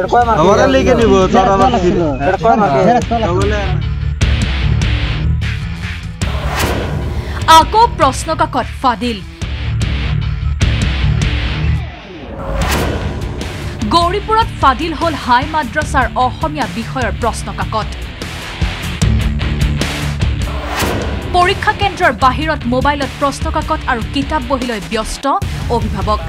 हमारा लेके नहीं वो सारा आको प्रश्न का कर फादिल गौरीपुर फादिल हल हाई माद्रासार अहमिया विषयर प्रश्न काकत परीक्षा केन्द्रर बाहिरत मोबाइलत प्रश्न काकत और किताब बहिलय व्यस्त अभिभावक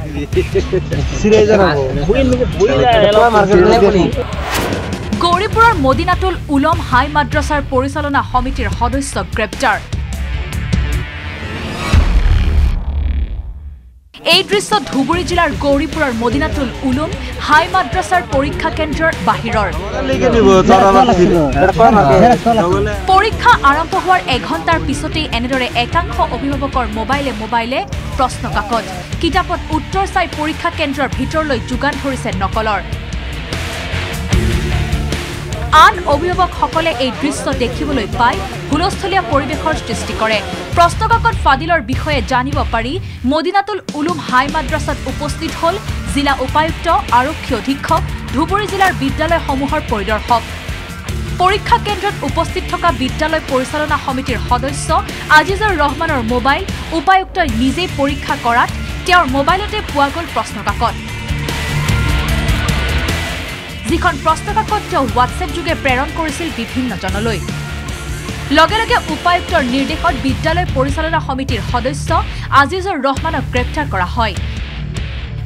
गौरीपुर मदिनातुल उलम हाई माद्रासार परिचालना समितिर सदस्य ग्रेप्तार এই দৃশ্য ধুবুৰী জিলাৰ গৌৰীপুৰৰ মদিনাতুল উলুম হাই মাদ্ৰাছাৰ পৰীক্ষা কেন্দ্ৰৰ বাহিৰৰ পৰীক্ষা আৰম্ভ হোৱাৰ এঘণ্টাৰ পিছতেই এনেদৰে একাংশ অভিভাৱকৰ মোবাইলে প্ৰশ্ন কাকত কিতাপত উত্তৰ চাই পৰীক্ষা কেন্দ্ৰৰ ভিতৰলৈ যোগান ধৰিছে নকলৰ আন অভিভাৱকসকলে এই দৃশ্য দেখিবলৈ পাই হুলস্থলীয়া পৰিৱেশৰ সৃষ্টি কৰে প্ৰশ্নকাকত ফাদিলৰ বিষয়ে জানিব পাৰি মদিনাতুল উলুম হাই মাদ্ৰাছাত উপস্থিত হল জিলা উপায়ুক্ত আৰক্ষী অধীক্ষক ধুবুৰী জিলাৰ বিদ্যালয়সমূহৰ পৰিদৰ্শক পৰীক্ষা কেন্দ্ৰত উপস্থিত থকা বিদ্যালয় পৰিচালনা সমিতিৰ সদস্য আজিজুৰ ৰহমানৰ মোবাইল উপায়ুক্তই নিজে পৰীক্ষা কৰাত তেওঁৰ মোবাইলতে পোৱা গল প্ৰশ্নকাকত जिखन प्रश्नकाकत ह्वाट्सएप जोगे प्रेरण करिसिल विभिन्न जनलै उपायुक्तर निर्देशत विद्यालय परिचालना समितिर सदस्य আজিজুৰ ৰহমানক গ্ৰেপ্তাৰ কৰা হয়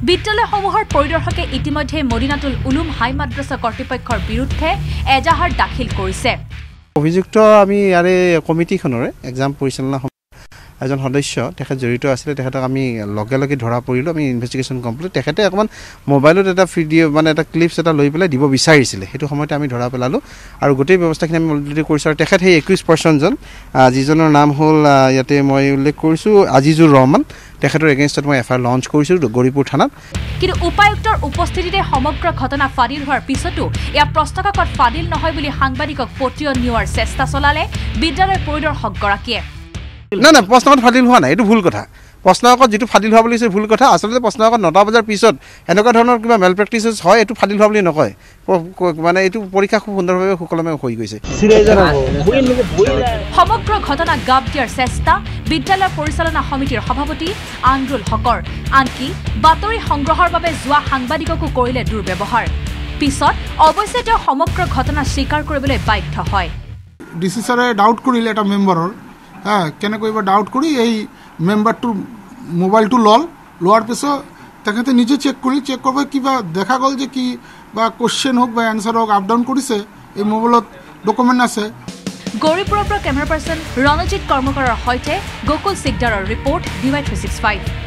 বিদ্যালয়সমূহৰ পৰিদৰ্শকে ইতিমধ্যে মদিনাতুল উলুম হাই মাদ্ৰাছা কৰ্তৃপক্ষৰ বিৰুদ্ধে এজাহাৰ দাখিল কৰিছে অভিযুক্ত আমি ইয়াৰে কমিটিখনৰে এক্সাম পৰিচালনা এজন সদস্য তেখেত জড়িত আছিলে তেখেতক আমি লগে ধৰা পৰিলো আমি ইনভেষ্টিগেশ্যন কমপ্লিট তেখেতে অকমান মোবাইলত এটা ভিডিও মানে এটা ক্লিপছ এটা লৈ পেলাই দিব বিচাৰিছিলে সেইটো সময়তে আমি ধৰা পেলালো আৰু গোটেই ব্যৱস্থাখিনি আমি অলৰেডি কৰিছোঁ আৰু তেখেত সেই 21 পাৰ্চনজন যিজনৰ নাম হ'ল ইয়াতে মই উল্লেখ কৰিছোঁ আজিজুৰ ৰহমান তেখেতৰ এগেইনষ্টত মই এফআইআৰ লঞ্চ কৰিছোঁ গৌৰীপুৰ থানাত কিন্তু উপায়ুক্তৰ উপস্থিতিতে সমগ্ৰ ঘটনা ফাদিল হোৱাৰ পিছতো ইয়া প্ৰশ্নকাকত ফাদিল নহয় বুলি সাংবাদিকক পতিয়ন নিয়াৰ চেষ্টা চলালে বিদ্যালয় পৰিদৰ্শক গৰাকীয়ে না না প্রশ্নকত ফাদিল হওয়া না এই ভুল কথা প্রশ্নকত যেটু ফাদিল হওয়া বলি সে ভুল কথা আসলে প্রশ্নকত 9টা বজার পিছত এনেকা ধরনের কিবা মেল প্র্যাকটিসেস হয় এটু ফাদিল হওয়া বলি নকয় মানে এটু পরীক্ষা খুব সুন্দরভাবে সকলমে হই গৈছে সমগ্র ঘটনা গাপ দিয়ার চেষ্টা বিদ্যালয় পরিচালনা সমিতির সভাপতি আনৰুল হকৰ আনকি বাতৰি সংগ্ৰহৰ বাবে জুৱা সাংবাদিককো কৰিলে দুৰ্ব্যৱহাৰ পিছত অৱশ্যে তেওঁ সমগ্ৰ ঘটনা স্বীকাৰ কৰিবলৈ বাধ্য হয় ডিসিছৰে ডাউট কৰিলে এটা মেম্বাৰৰ কেনেকৈবা ডাউট কৰি এই মেম্বাৰটো মোবাইলটো লোৱাৰ পিছত তেখেতে নিজে চেক কৰিব কিবা দেখা গ'ল যে কি বা কোৱেশ্চন হোক বা আনসাৰ হোক আপ ডাউন কৰিছে এই মোবাইলত ডকুমেন্ট আছে গৌৰীপুৰৰ কেমেৰা পাৰ্সন ৰণজিত কৰ্মকাৰৰ সৈতে গকুল সিংধাৰৰ ৰিপৰ্ট DY365